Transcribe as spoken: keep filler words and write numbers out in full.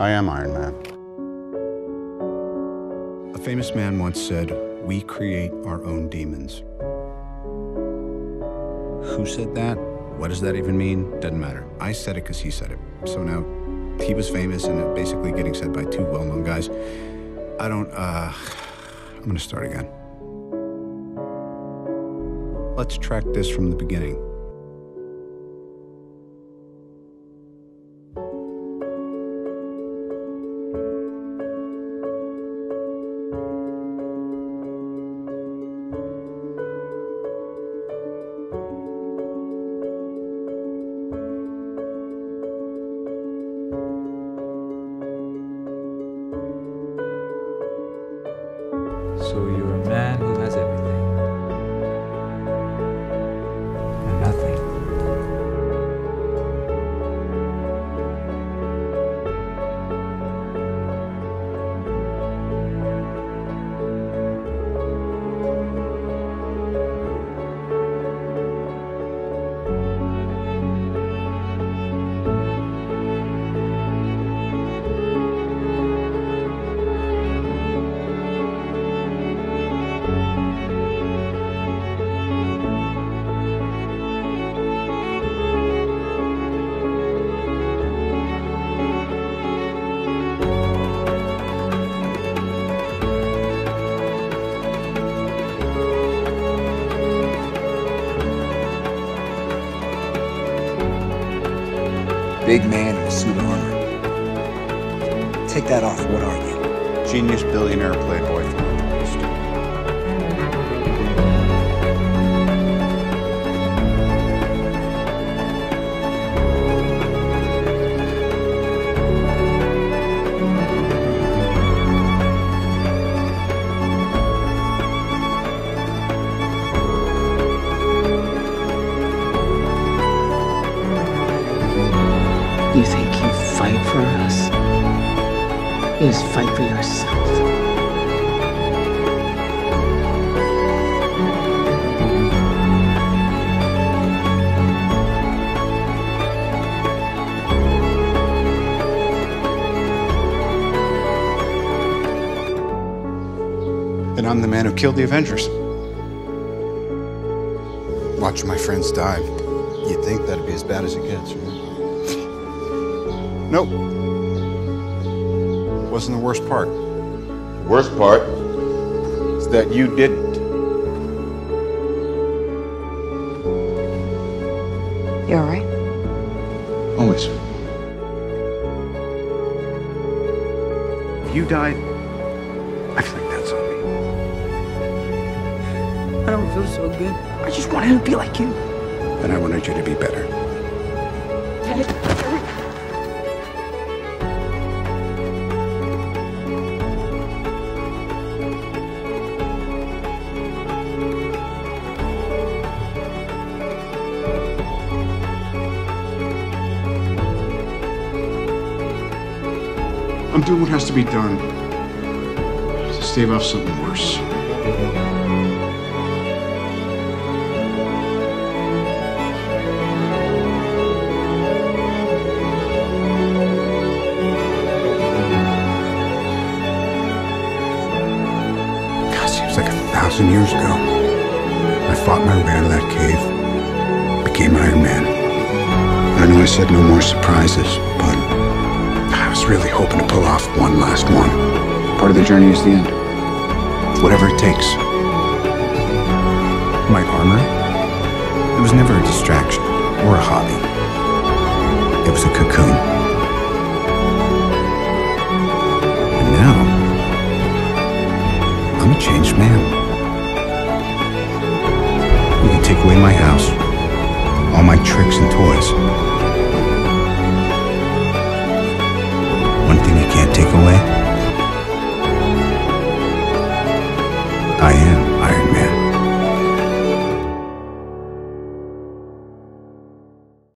I am Iron Man. A famous man once said, "We create our own demons." Who said that? What does that even mean? Doesn't matter. I said it because he said it. So now he was famous and it's basically getting said by two well-known guys. I don't, uh, I'm gonna start again. Let's track this from the beginning. So you're a man who has everything and nothing. Big man in a suit of armor. Take that off, what are you? Genius, billionaire, playboy, you think you fight for us? You just fight for yourself. And I'm the man who killed the Avengers. Watch my friends die. You'd think that'd be as bad as it gets, right? Nope. Wasn't the worst part. The worst part is that you didn't. You all right? Always. If you died, I feel like that's on me. I don't feel so good. I just wanted to be like you. And I wanted you to be better. I'm doing what has to be done to stave off something worse. God, seems like a thousand years ago. I fought my way out of that cave, became Iron Man. I know I said no more surprises, but I was really hoping to pull off one last one. Part of the journey is the end. Whatever it takes. My armor, it was never a distraction or a hobby. It was a cocoon. And now, I'm a changed man. You can take away my house, all my tricks and toys.